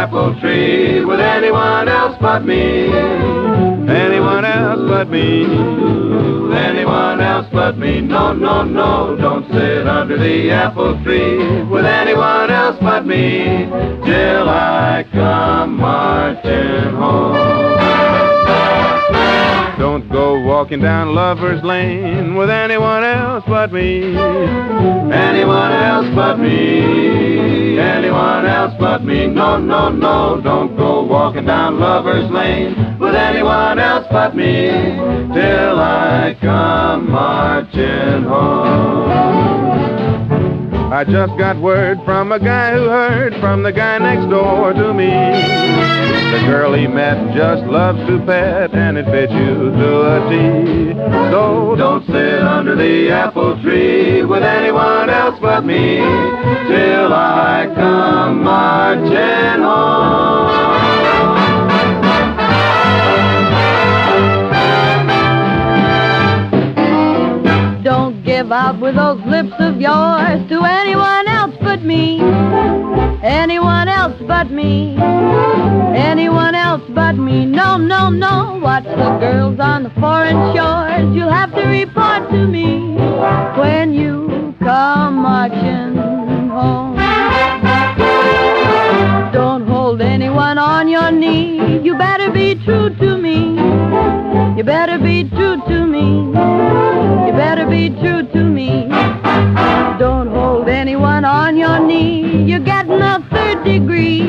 apple tree with anyone else but me. Anyone else but me. Anyone else but me. No, no, no, don't sit under the apple tree with anyone else but me till I come marching home. Don't go walking down Lover's Lane with anyone else but me. Anyone else but me. Anyone else but me. No, no, no, don't go walking down Lover's Lane with anyone else but me till I come marching home. I just got word from a guy who heard from the guy next door to me. The girl he met just loves to pet, and it fits you to a T. So don't sit under the apple tree with anyone else but me till I come marching home. Give out with those lips of yours to anyone else but me. Anyone else but me. Anyone else but me. No, no, no. Watch the girls on the foreign shores. You'll have to report to me when you come marching home. Don't hold anyone on your knee. You better be true to me. You better be true to me. You better be true to me. Don't hold anyone on your knee. You're getting a third degree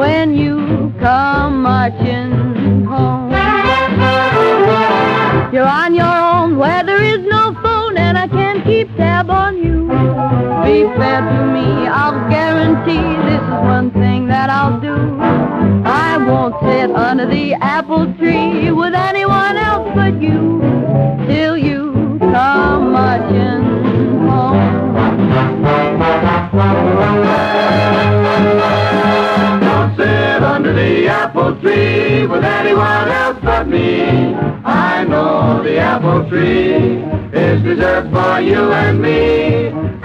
when you come marching home. You're on your own where there is no phone, and I can't keep tab on you. Be fair to me, I'll guarantee this is one thing that I'll do. I won't sit under the apple tree with anyone else but you till you come marching home. Don't sit under the apple tree with anyone else but me. I know the apple tree is reserved for you and me.